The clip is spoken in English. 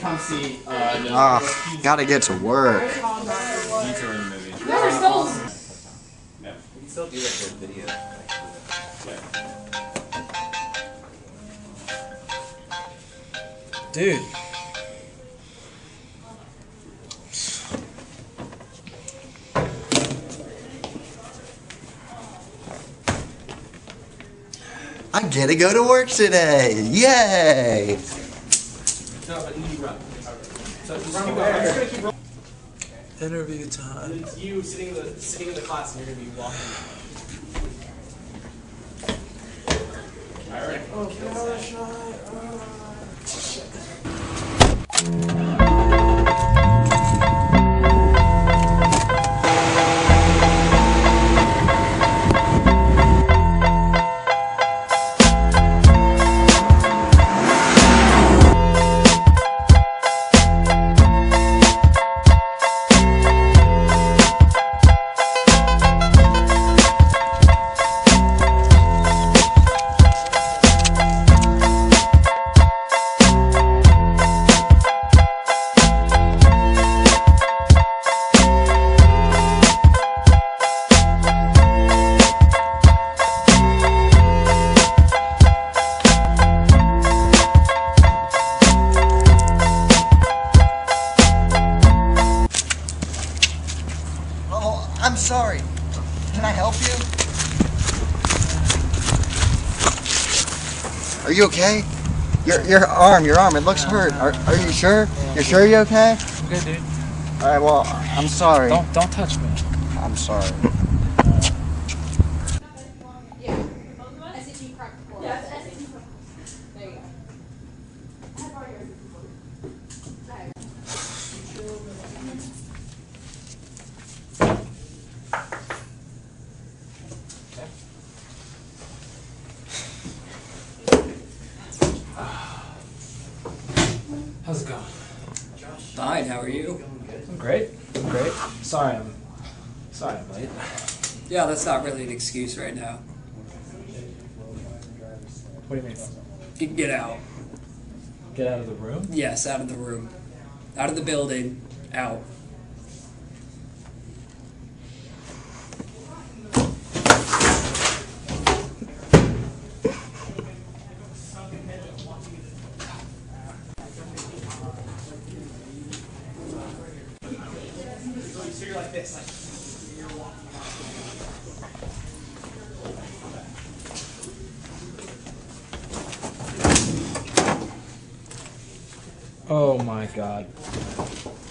Come see. Oh, gotta get to work. No, we can still do like a video. Dude. I get to go to work today! Yay! Interview time. It's you sitting in the class and you're going to be walking. Alright. I'm sorry. Can I help you? Are you okay? Your arm, it looks hurt. Are you sure? Yeah, you're sure you're okay? I'm good, dude. All right, well, I'm sorry. Don't touch me. I'm sorry. Yeah. SAT prep. Yeah, SAT prep. There you go. How's it going? Fine, how are you? I'm great. I'm great. Sorry I'm late. Yeah, that's not really an excuse right now. What do you mean? Get out. Get out of the room? Yes, out of the room. Out of the building. Out. So you're like this, like you're walking around. Oh my God.